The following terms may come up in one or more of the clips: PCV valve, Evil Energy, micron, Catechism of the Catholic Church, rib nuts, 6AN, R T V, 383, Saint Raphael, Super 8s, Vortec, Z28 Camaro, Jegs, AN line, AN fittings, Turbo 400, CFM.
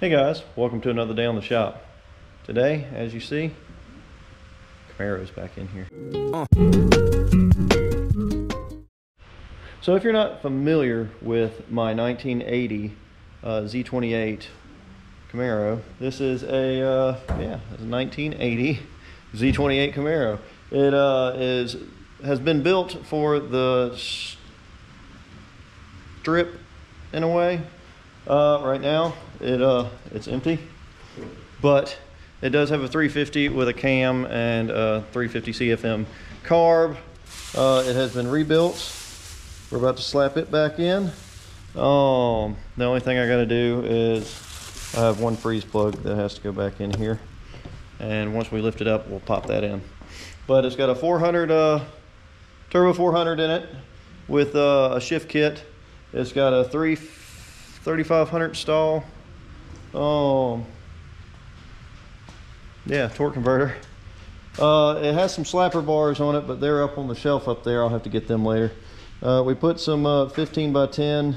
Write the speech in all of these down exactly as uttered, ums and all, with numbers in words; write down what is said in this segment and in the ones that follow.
Hey guys, welcome to another day on the shop. Today, as you see, Camaro's back in here. Uh. So if you're not familiar with my nineteen eighty uh, Z twenty-eight Camaro, this is a, uh, yeah, it's a nineteen eighty Z twenty-eight Camaro. It uh, is, has been built for the strip in a way. Uh, right now, it uh, it's empty, but it does have a three fifty with a cam and a three fifty C F M carb. Uh, it has been rebuilt. We're about to slap it back in. Um, the only thing I got to do is I have one freeze plug that has to go back in here, and once we lift it up, we'll pop that in. But it's got a four hundred uh, Turbo four hundred in it with uh, a shift kit. It's got a three thirty-five hundred stall, um, yeah, torque converter. Uh, it has some slapper bars on it, but they're up on the shelf up there. I'll have to get them later. Uh, we put some uh, fifteen by ten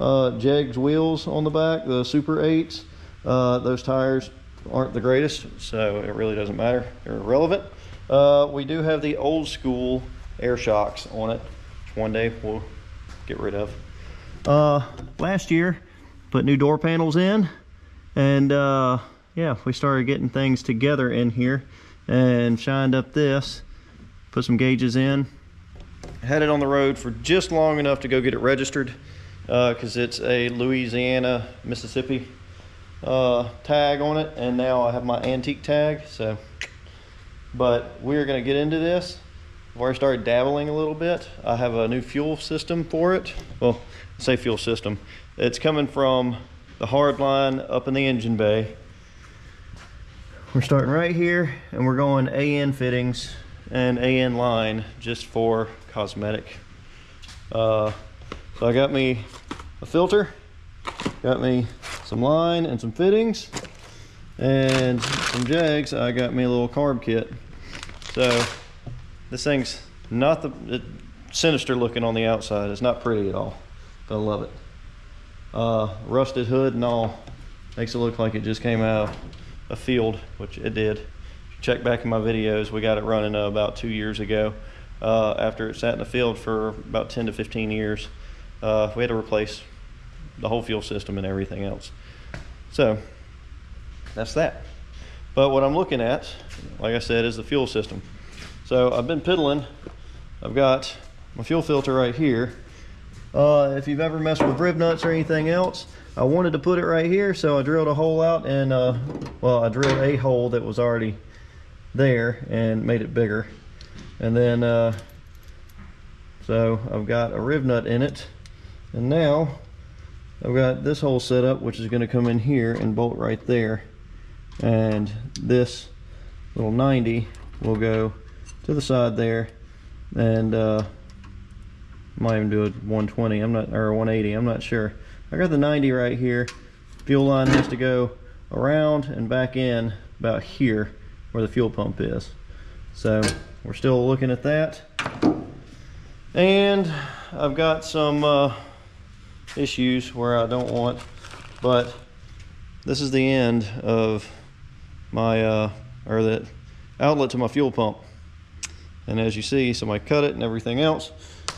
uh, Jegs wheels on the back, the Super eights. Uh, those tires aren't the greatest, so it really doesn't matter. They're irrelevant. Uh, we do have the old school air shocks on it, which one day we'll get rid of. Uh last year put new door panels in, and uh yeah, we started getting things together in here and shined up this, put some gauges in, had it on the road for just long enough to go get it registered, uh because it's a Louisiana Mississippi uh tag on it, and now I have my antique tag. So, but we're going to get into this. I've already started dabbling a little bit. I have a new fuel system for it. Well, I say fuel system. It's coming from the hard line up in the engine bay. We're starting right here, and we're going A N fittings and A N line just for cosmetic. Uh, so I got me a filter, got me some line and some fittings, and some Jegs. I got me a little carb kit. So this thing's not the it, sinister looking on the outside. It's not pretty at all, but I love it. Uh, rusted hood and all makes it look like it just came out of a field, which it did. Check back in my videos. We got it running uh, about two years ago. Uh, after it sat in the field for about ten to fifteen years, uh, we had to replace the whole fuel system and everything else. So that's that. But what I'm looking at, like I said, is the fuel system. So I've been piddling. I've got my fuel filter right here. Uh, if you've ever messed with rib nuts or anything else, I wanted to put it right here, so I drilled a hole out, and uh, well, I drilled a hole that was already there and made it bigger. And then, uh, so I've got a rib nut in it. And now I've got this hole set up, which is gonna come in here and bolt right there. And this little ninety will go to the side there, and uh, I might even do a one twenty. I'm not, or one eighty. I'm not sure. I got the ninety right here. Fuel line has to go around and back in about here where the fuel pump is. So we're still looking at that. And I've got some uh, issues where I don't want, but this is the end of my uh, or the outlet to my fuel pump. And as you see, somebody cut it and everything else.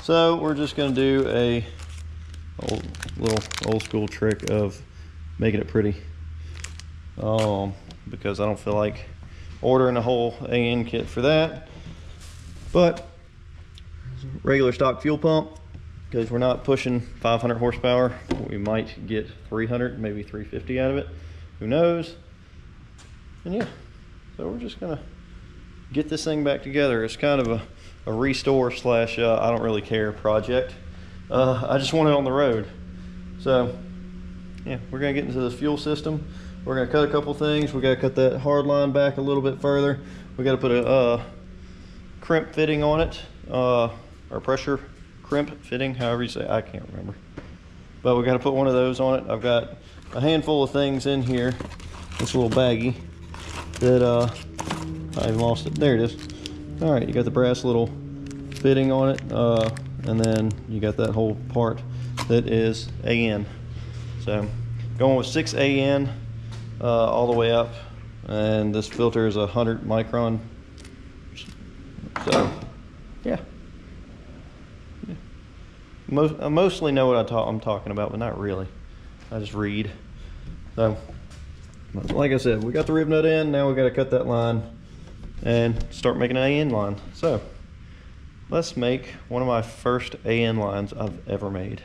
So we're just gonna do a old, little old school trick of making it pretty. Um, because I don't feel like ordering a whole A N kit for that. But regular stock fuel pump, because we're not pushing five hundred horsepower. We might get three hundred, maybe three fifty out of it, who knows? And yeah, so we're just gonna get this thing back together. It's kind of a, a restore slash uh, I don't really care project. Uh, I just want it on the road. So yeah, we're gonna get into this fuel system. We're gonna cut a couple things. We gotta cut that hard line back a little bit further. We gotta put a uh, crimp fitting on it, uh, or pressure crimp fitting, however you say it. I can't remember. But we gotta put one of those on it. I've got a handful of things in here, this little baggie that uh, I even lost it. There it is. All right, you got the brass little fitting on it, uh, and then you got that whole part that is A N. So going with six A N uh, all the way up, and this filter is one hundred micron. So yeah, yeah. Most, I mostly know what I ta I'm talking about, but not really. I just read. So like I said, we got the rib nut in, now we got to cut that line and start making an A N line. So let's make one of my first A N lines I've ever made.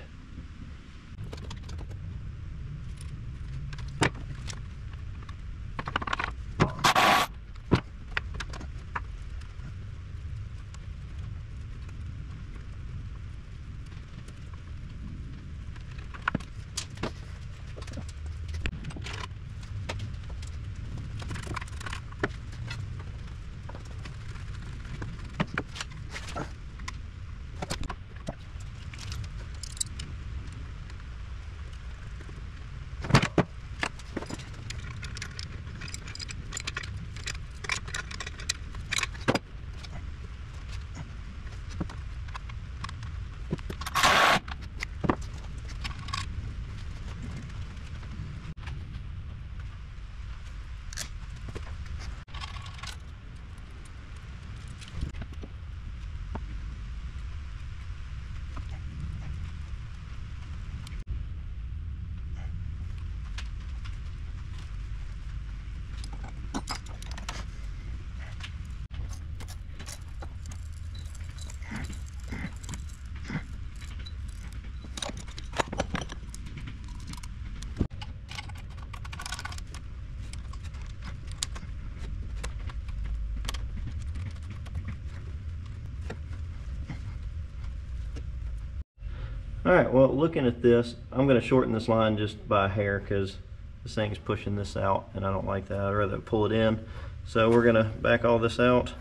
All right, well, looking at this, I'm gonna shorten this line just by a hair because this thing's pushing this out and I don't like that. I'd rather pull it in. So we're gonna back all this out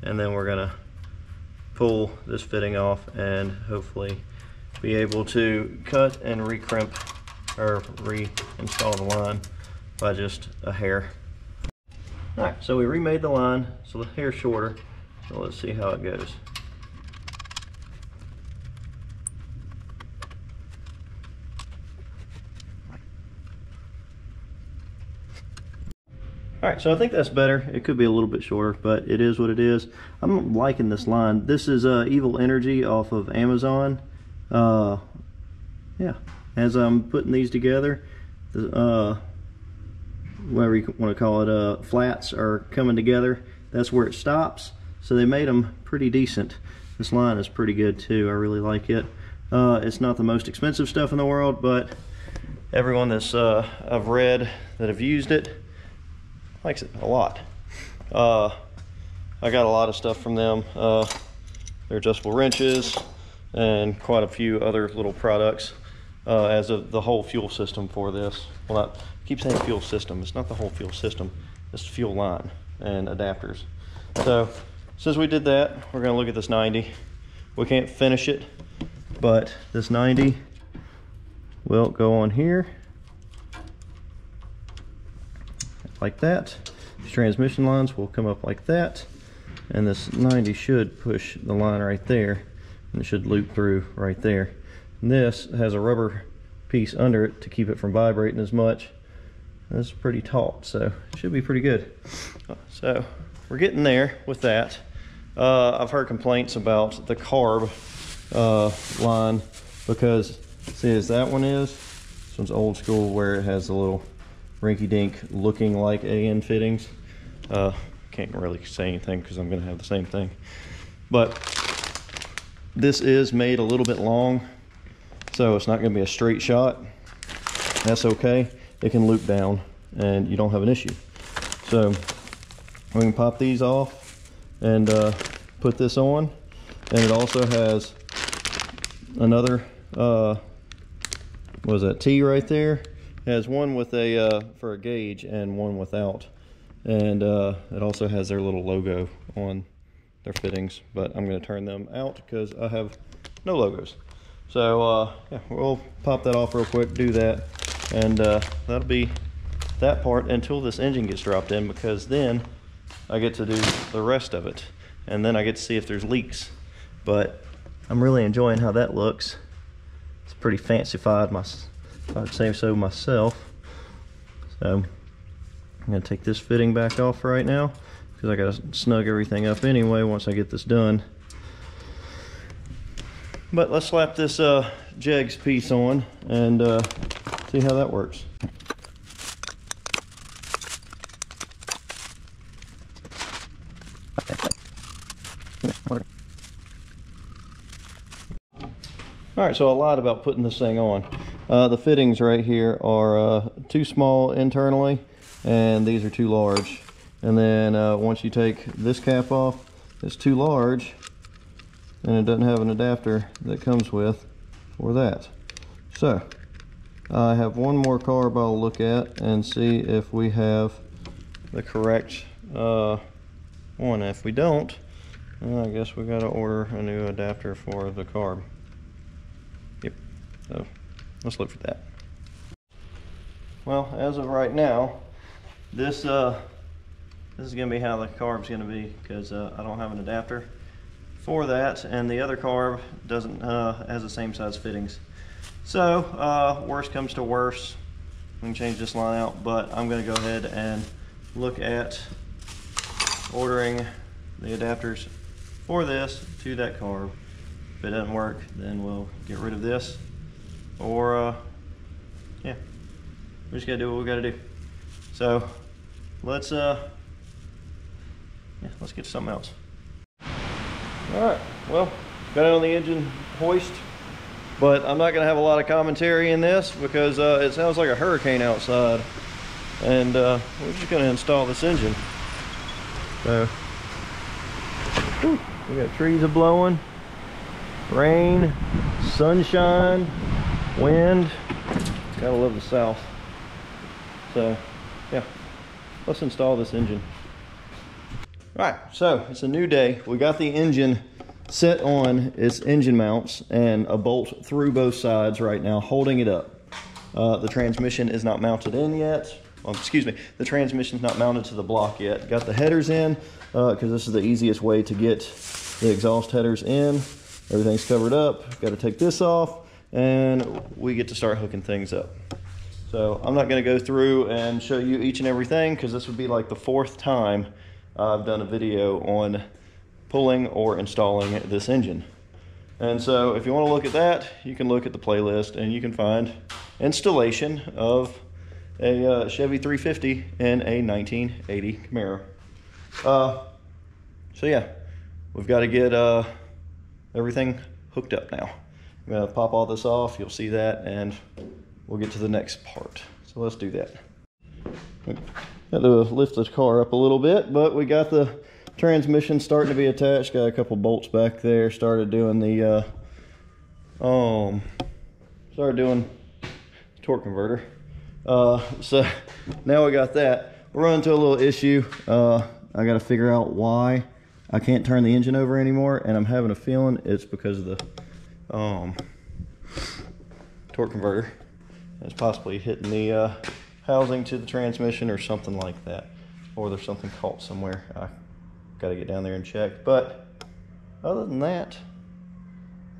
and then we're gonna pull this fitting off and hopefully be able to cut and recrimp or reinstall the line by just a hair. All right, so we remade the line, so the hair's shorter. So let's see how it goes. All right, so I think that's better. It could be a little bit shorter, but it is what it is. I'm liking this line. This is uh, Evil Energy off of Amazon. Uh, yeah, as I'm putting these together, uh, whatever you want to call it, uh, flats are coming together. That's where it stops. So they made them pretty decent. This line is pretty good too. I really like it. Uh, it's not the most expensive stuff in the world, but everyone that's uh, I've read that have used it likes it a lot. Uh, I got a lot of stuff from them. Uh, their adjustable wrenches and quite a few other little products uh, as of the whole fuel system for this. Well, not, I keep saying fuel system. It's not the whole fuel system. It's fuel line and adapters. So since we did that, we're going to look at this ninety. We can't finish it, but this ninety will go on here. Like that. These transmission lines will come up like that, and this ninety should push the line right there, and it should loop through right there. And this has a rubber piece under it to keep it from vibrating as much. And it's pretty taut, so it should be pretty good. So we're getting there with that. Uh, I've heard complaints about the carb uh, line because, see, as that one is, this one's old school where it has a little rinky-dink looking like A N fittings. Uh, can't really say anything because I'm going to have the same thing. But this is made a little bit long, so it's not going to be a straight shot. That's okay. It can loop down and you don't have an issue. So we can pop these off and uh, put this on. And it also has another, uh, what is that, T right there? It has one with a uh, for a gauge and one without, and uh, it also has their little logo on their fittings, but I'm going to turn them out because I have no logos. So uh, yeah, we'll pop that off real quick, do that, and uh, that'll be that part until this engine gets dropped in, because then I get to do the rest of it and then I get to see if there's leaks. But I'm really enjoying how that looks. It's pretty fancified. My I'd say so myself. So I'm going to take this fitting back off right now, because I got to snug everything up anyway once I get this done. But let's slap this uh, Jegs piece on and uh, see how that works. Alright, so a lot about putting this thing on. Uh, the fittings right here are uh, too small internally, and these are too large. And then uh, once you take this cap off, it's too large, and it doesn't have an adapter that comes with for that. So I have one more carb I'll look at and see if we have the correct uh, one. If we don't, I guess we got to order a new adapter for the carb. Yep, so let's look for that. Well, as of right now, this uh, this is going to be how the carb's going to be, because uh, I don't have an adapter for that, and the other carb doesn't uh, has the same size fittings. So uh, worse comes to worse, we can change this line out, but I'm going to go ahead and look at ordering the adapters for this to that carb. If it doesn't work, then we'll get rid of this, or uh, yeah, we just got to do what we got to do. So let's uh, yeah, let's get something else. Alright, well, got it on the engine hoist, but I'm not going to have a lot of commentary in this because uh, it sounds like a hurricane outside, and uh, we're just going to install this engine. So, whew, we got trees a-blowing, rain, sunshine, wind. Gotta love the South. So, yeah, let's install this engine. All right, so it's a new day. We got the engine set on its engine mounts and a bolt through both sides right now, holding it up. Uh, the transmission is not mounted in yet. Well, excuse me, the transmission's not mounted to the block yet. Got the headers in, because uh, this is the easiest way to get the exhaust headers in. Everything's covered up. Got to take this off, and we get to start hooking things up. So I'm not going to go through and show you each and everything, because this would be like the fourth time I've done a video on pulling or installing this engine. And so if you want to look at that, you can look at the playlist and you can find installation of a uh, Chevy three fifty and a nineteen eighty Camaro. Uh, so yeah, we've got to get uh, everything hooked up now. I'm going to pop all this off, you'll see that, and we'll get to the next part. So let's do that. Okay. Got to lift the car up a little bit, but we got the transmission starting to be attached. Got a couple bolts back there. Started doing the, uh, um, started doing torque converter. Uh, so now we got that. We're running into a little issue. Uh, I got to figure out why I can't turn the engine over anymore, and I'm having a feeling it's because of the um, torque converter. It's possibly hitting the uh, housing to the transmission or something like that, or there's something caught somewhere. I gotta get down there and check, but other than that,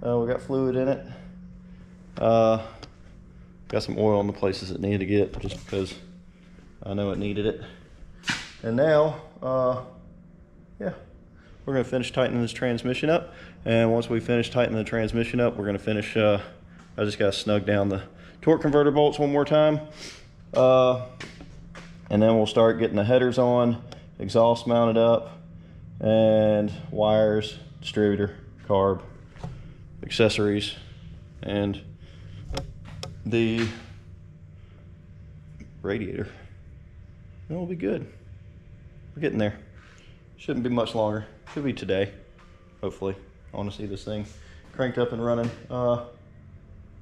uh, we got fluid in it, uh, got some oil in the places it needed to get, just because I know it needed it. And now uh, yeah, we're gonna finish tightening this transmission up, and once we finish tightening the transmission up, we're gonna finish uh, I just gotta snug down the torque converter bolts one more time. Uh, and then we'll start getting the headers on, exhaust mounted up, and wires, distributor, carb, accessories, and the radiator. And we'll be good. We're getting there. Shouldn't be much longer. Could be today, hopefully. I want to see this thing cranked up and running. Uh,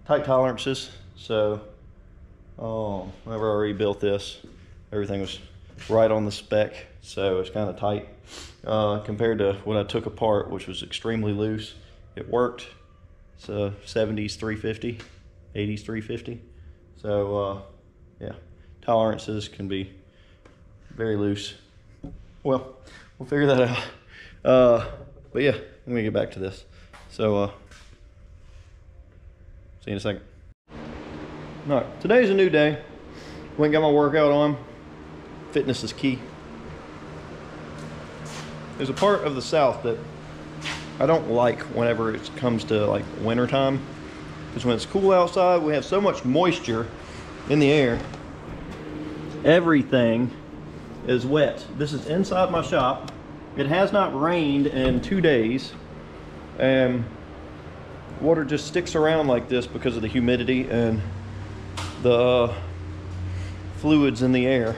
tight tolerances, so Oh, whenever I rebuilt this, everything was right on the spec, so it's kind of tight uh, compared to what I took apart, which was extremely loose. It worked. It's a seventies three fifty, eighties three fifty, so uh, yeah, tolerances can be very loose. Well, we'll figure that out. Uh, but yeah, let me get back to this. So uh, see you in a second. All right, today's a new day. Went and got my workout on. Fitness is key. There's a part of the South that I don't like whenever it comes to like winter time, because when it's cool outside, we have so much moisture in the air. Everything is wet. This is inside my shop. It has not rained in two days. And water just sticks around like this because of the humidity and the uh, fluids in the air.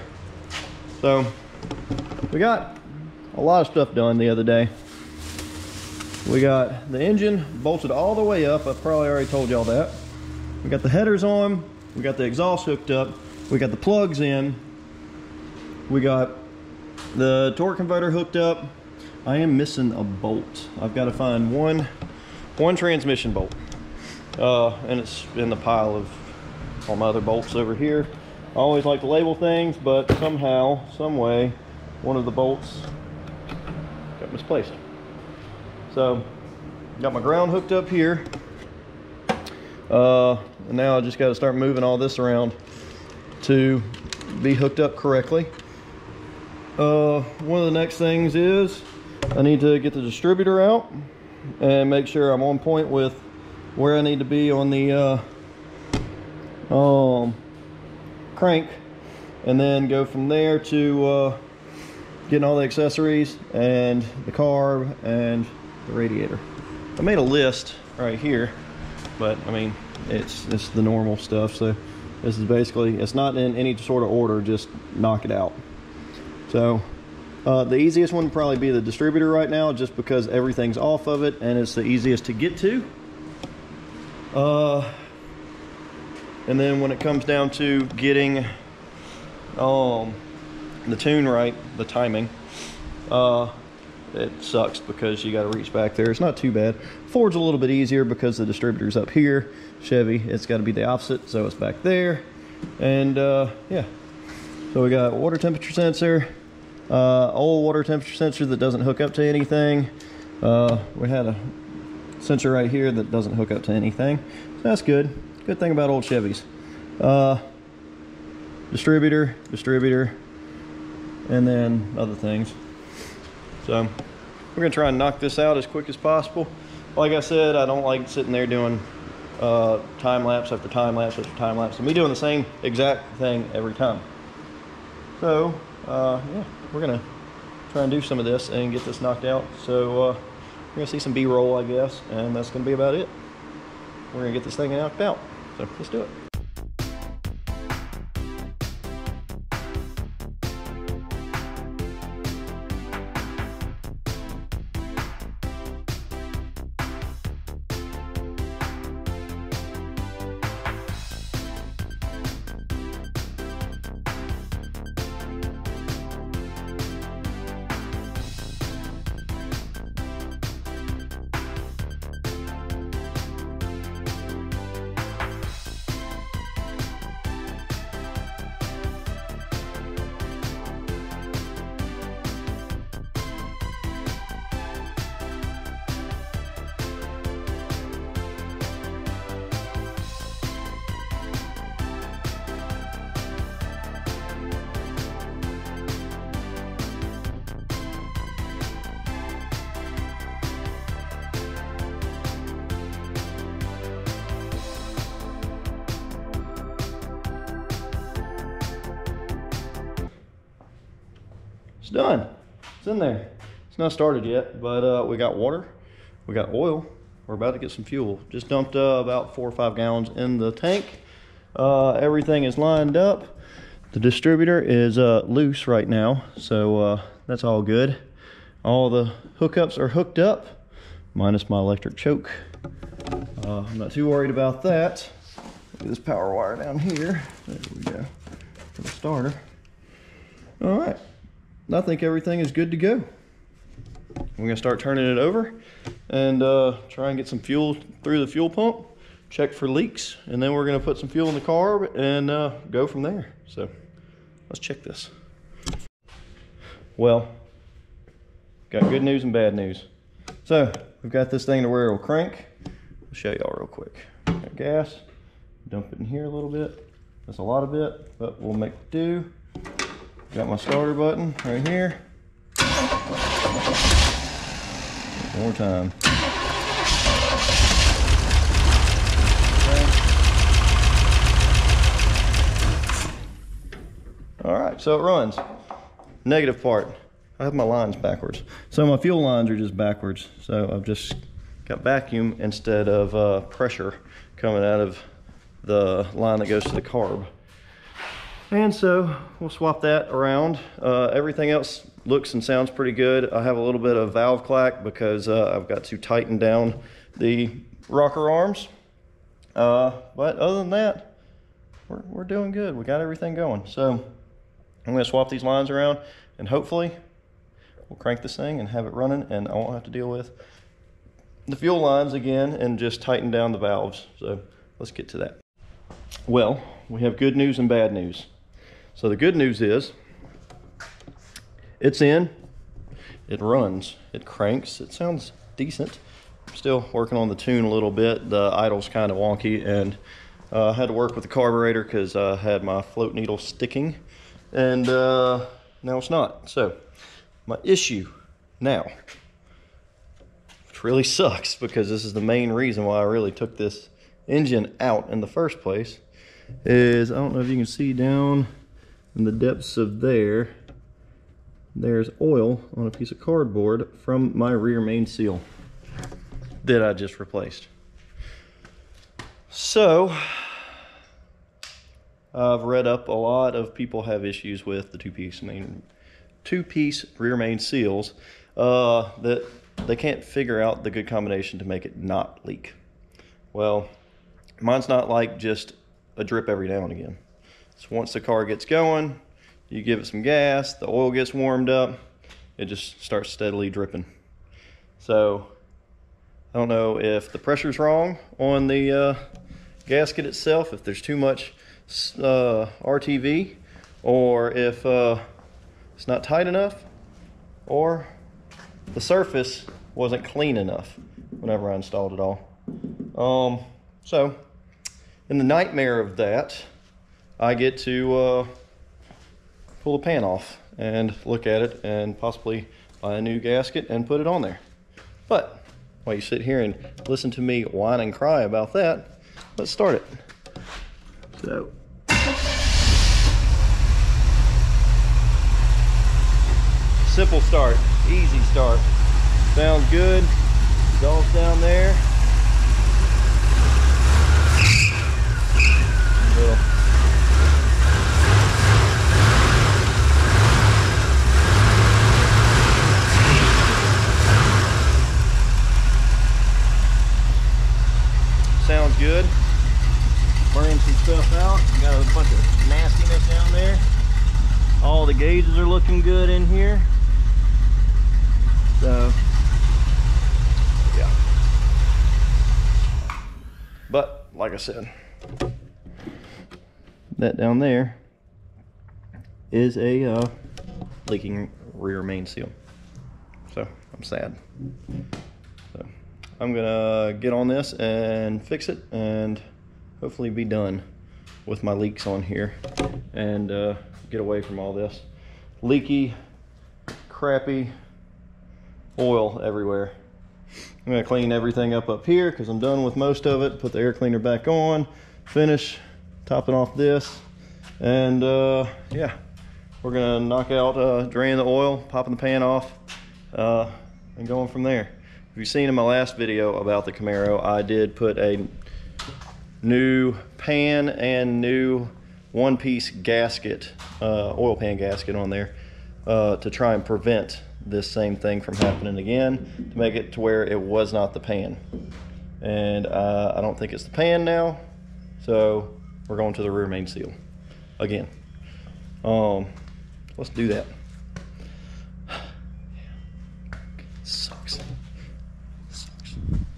So we got a lot of stuff done the other day. We got the engine bolted all the way up. I probably already told y'all that. We got the headers on. We got the exhaust hooked up. We got the plugs in. We got the torque converter hooked up. I am missing a bolt. I've got to find one one transmission bolt. Uh, and it's in the pile of all my other bolts over here. I always like to label things, but somehow, some way, one of the bolts got misplaced. So, got my ground hooked up here. Uh, and now I just got to start moving all this around to be hooked up correctly. Uh, one of the next things is I need to get the distributor out and make sure I'm on point with where I need to be on the uh, um, crank, and then go from there to uh, getting all the accessories and the carb and the radiator. I made a list right here, but I mean it's it's the normal stuff, so this is basically, it's not in any sort of order, just knock it out. So uh, the easiest one would probably be the distributor right now, just because everything's off of it and it's the easiest to get to. Uh, and then when it comes down to getting um, the tune right, the timing, uh, it sucks because you got to reach back there. It's not too bad. Ford's a little bit easier because the distributor's up here. Chevy, it's got to be the opposite, so it's back there. And uh, yeah, so we got water temperature sensor, uh, old water temperature sensor that doesn't hook up to anything. Uh, we had a sensor right here that doesn't hook up to anything. So that's good. Good thing about old Chevys. Uh, distributor, distributor, and then other things. So we're gonna try and knock this out as quick as possible. Like I said, I don't like sitting there doing uh, time lapse after time lapse after time lapse, and me doing the same exact thing every time. So uh, yeah, we're gonna try and do some of this and get this knocked out. So uh, we're gonna see some B-roll, I guess, and that's gonna be about it. We're gonna get this thing knocked out. So let's do it. It's done. It's in there. It's not started yet, but uh, we got water, we got oil, we're about to get some fuel. Just dumped uh, about four or five gallons in the tank. Uh, everything is lined up. The distributor is uh, loose right now, so uh, that's all good. All the hookups are hooked up, minus my electric choke. Uh, I'm not too worried about that. Look at this power wire down here. There we go, for the starter. All right. I think everything is good to go. We're gonna start turning it over and uh, try and get some fuel through the fuel pump, check for leaks, and then we're gonna put some fuel in the carb and uh, go from there. So let's check this. Well, got good news and bad news. So we've got this thing to where it'll crank. I'll show y'all real quick. Got gas, dump it in here a little bit. That's a lot of it, but we'll make do. Got my starter button right here. One more time. All right, so it runs. Negative part, I have my lines backwards. So my fuel lines are just backwards. So I've just got vacuum instead of uh, pressure coming out of the line that goes to the carb. And so we'll swap that around. Uh, everything else looks and sounds pretty good. I have a little bit of valve clack because uh, I've got to tighten down the rocker arms. Uh, but other than that, we're, we're doing good. We got everything going. So I'm gonna swap these lines around and hopefully we'll crank this thing and have it running and I won't have to deal with the fuel lines again and just tighten down the valves. So let's get to that. Well, we have good news and bad news. So the good news is it's in, it runs, it cranks, it sounds decent. I'm still working on the tune a little bit. The idle's kind of wonky and uh, I had to work with the carburetor because I had my float needle sticking. And uh, now it's not. So my issue now, which really sucks because this is the main reason why I really took this engine out in the first place, is I don't know if you can see down in the depths of there, there's oil on a piece of cardboard from my rear main seal that I just replaced. So I've read up, a lot of people have issues with the two-piece main, two-piece rear main seals uh, that they can't figure out the good combination to make it not leak. Well, mine's not like just a drip every now and again. So once the car gets going, you give it some gas, the oil gets warmed up, it just starts steadily dripping. So I don't know if the pressure's wrong on the uh, gasket itself, if there's too much Uh, R T V, or if uh, it's not tight enough, or the surface wasn't clean enough whenever I installed it all. Um, so in the nightmare of that, I get to uh, pull the pan off and look at it and possibly buy a new gasket and put it on there. But while you sit here and listen to me whine and cry about that, let's start it. So simple start, easy start. Sounds good. Exhaust down there. Little. Sounds good. Burning some stuff out. Got a bunch of nastiness down there. All the gauges are looking good in here. So, yeah. But, like I said, that down there is a uh, leaking rear main seal. So, I'm sad. So, I'm gonna get on this and fix it and hopefully be done with my leaks on here and uh, get away from all this leaky, crappy oil everywhere. I'm gonna clean everything up up here because I'm done with most of it. Put the air cleaner back on, finish topping off this, and uh, yeah, we're gonna knock out, uh, drain the oil, popping the pan off, uh, and going from there. If you've seen in my last video about the Camaro, I did put a new pan and new one-piece gasket, uh, oil pan gasket on there uh, to try and prevent this same thing from happening again, to make it to where it was not the pan. And uh, I don't think it's the pan now, so we're going to the rear main seal again. Um, let's do that. Sucks. Sucks.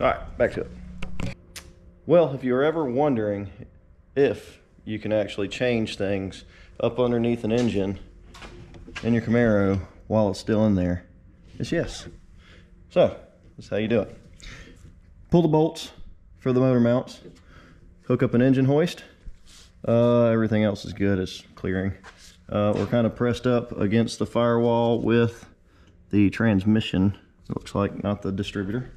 All right, back to it. Well, if you're ever wondering if you can actually change things up underneath an engine in your Camaro while it's still in there, it's yes. So, that's how you do it. Pull the bolts for the motor mounts, hook up an engine hoist. Uh, everything else is good, it's clearing. Uh, we're kind of pressed up against the firewall with the transmission, it looks like, not the distributor.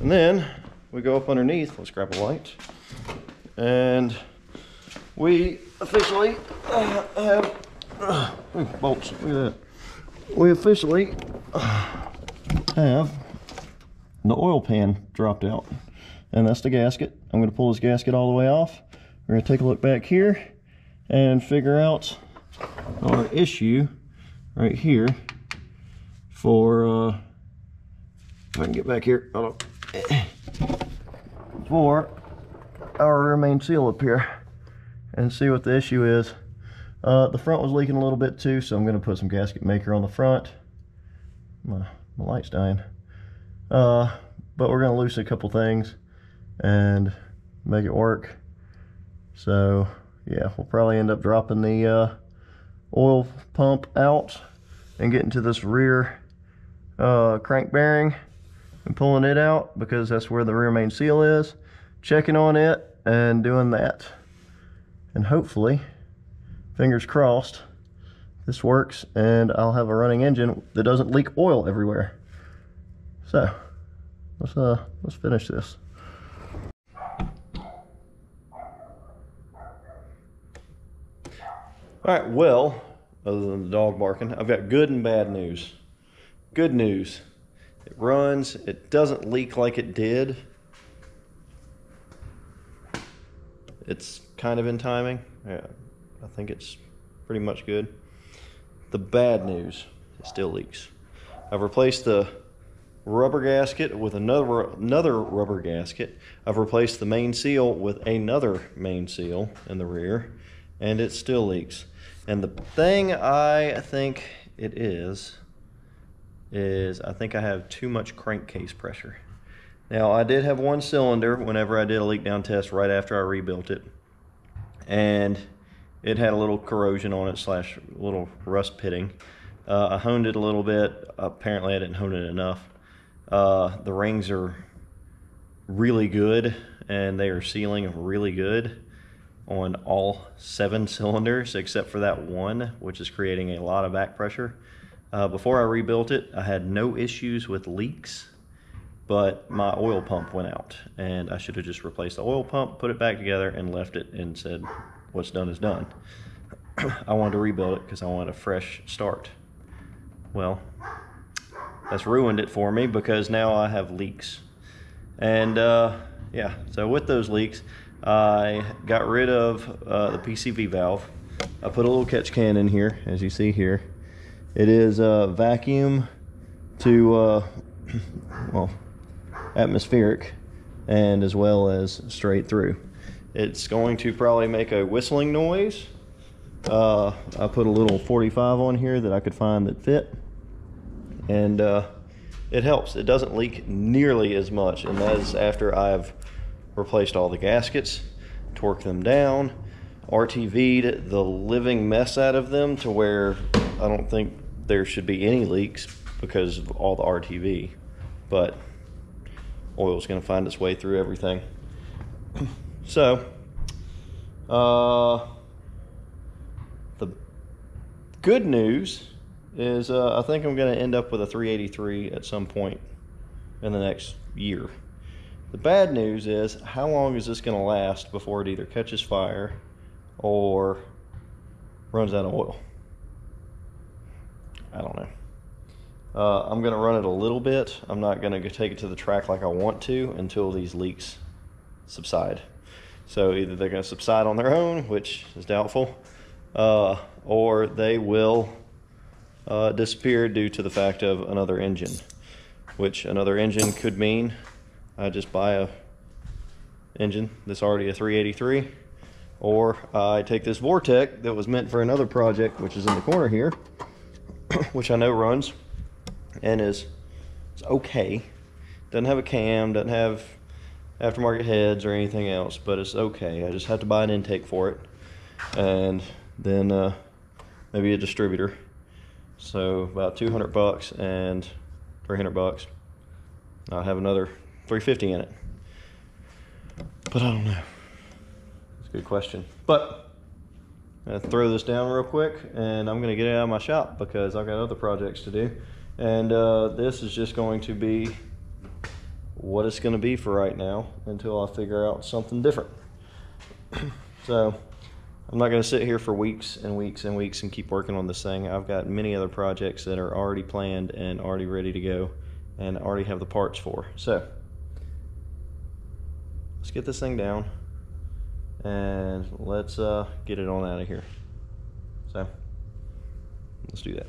And then we go up underneath, let's grab a light, and we officially uh, have uh, ooh, bolts, look at that. We officially uh, have the oil pan dropped out, and that's the gasket. I'm going to pull this gasket all the way off. We're going to take a look back here and figure out our issue right here for uh if I can get back here, hold on, for our rear main seal up here and see what the issue is. Uh the front was leaking a little bit too, so I'm going to put some gasket maker on the front. My, my light's dying, uh but we're going to loosen a couple things and make it work. So yeah, we'll probably end up dropping the uh oil pump out and getting to this rear uh, crank bearing and pulling it out, because that's where the rear main seal is, checking on it and doing that. And hopefully, fingers crossed, this works and I'll have a running engine that doesn't leak oil everywhere. So let's uh let's finish this. All right, well, other than the dog barking, I've got good and bad news. Good news, it runs, it doesn't leak like it did. It's kind of in timing. Yeah, I think it's pretty much good. The bad news, it still leaks. I've replaced the rubber gasket with another, another rubber gasket. I've replaced the main seal with another main seal in the rear, and it still leaks. And the thing I think it is, is I think I have too much crankcase pressure. Now, I did have one cylinder whenever I did a leak down test right after I rebuilt it, and it had a little corrosion on it slash a little rust pitting. Uh, I honed it a little bit. Apparently, I didn't hone it enough. Uh, the rings are really good, and they are sealing really good on all seven cylinders except for that one, which is creating a lot of back pressure. Uh, before I rebuilt it, I had no issues with leaks, but my oil pump went out, and I should have just replaced the oil pump, put it back together, and left it and said, what's done is done. I wanted to rebuild it because I wanted a fresh start. Well, that's ruined it for me because now I have leaks. And uh, yeah, so with those leaks, I got rid of uh, the P C V valve. I put a little catch can in here, as you see here. It is a vacuum to uh, well, atmospheric, and as well as straight through. It's going to probably make a whistling noise. Uh, I put a little forty-five on here that I could find that fit, and uh, it helps. It doesn't leak nearly as much, and that is after I've replaced all the gaskets, torqued them down, R T V'd the living mess out of them to where I don't think there should be any leaks because of all the R T V, but oil's going to find its way through everything. So uh, the good news is uh, I think I'm going to end up with a three eighty-three at some point in the next year. The bad news is, how long is this going to last before it either catches fire or runs out of oil? I don't know. Uh, I'm going to run it a little bit. I'm not going to take it to the track like I want to until these leaks subside. So either they're going to subside on their own, which is doubtful, uh, or they will uh, disappear due to the fact of another engine, which another engine could mean I just buy a engine that's already a three eighty-three, or I take this Vortec that was meant for another project, which is in the corner here, which I know runs and is it's okay. Doesn't have a cam, doesn't have aftermarket heads or anything else, but it's okay. I just have to buy an intake for it, and then uh, maybe a distributor. So about two hundred bucks and three hundred bucks. I'll have another three fifty in it, but I don't know. a good question. But I'm gonna throw this down real quick and I'm gonna get it out of my shop because I've got other projects to do. And uh, this is just going to be what it's gonna be for right now until I figure out something different. So I'm not gonna sit here for weeks and weeks and weeks and keep working on this thing. I've got many other projects that are already planned and already ready to go and already have the parts for. So let's get this thing down and let's uh, get it on out of here. So let's do that.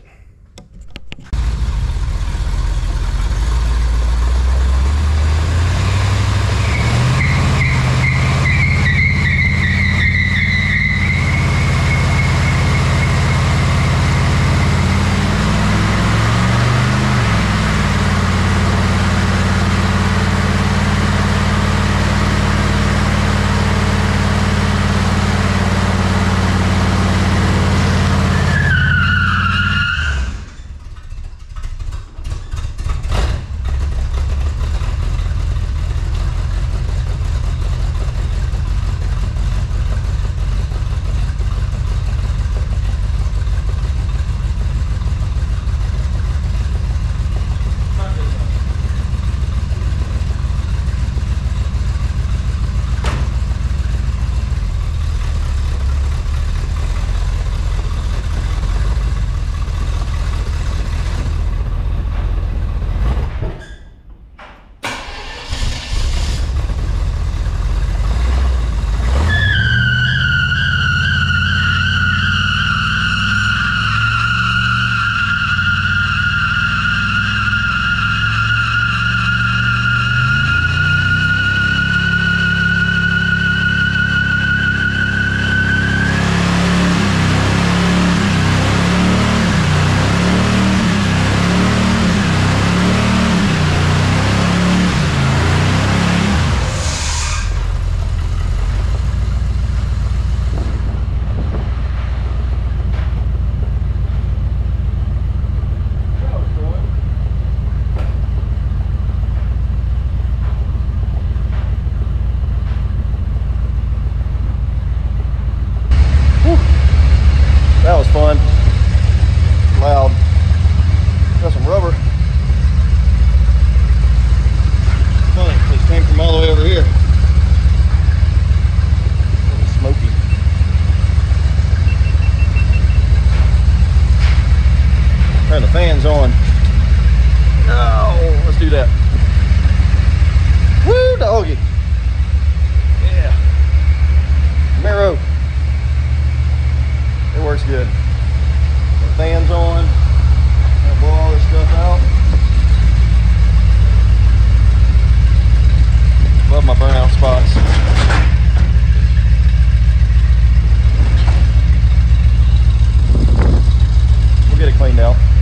Cleaned out.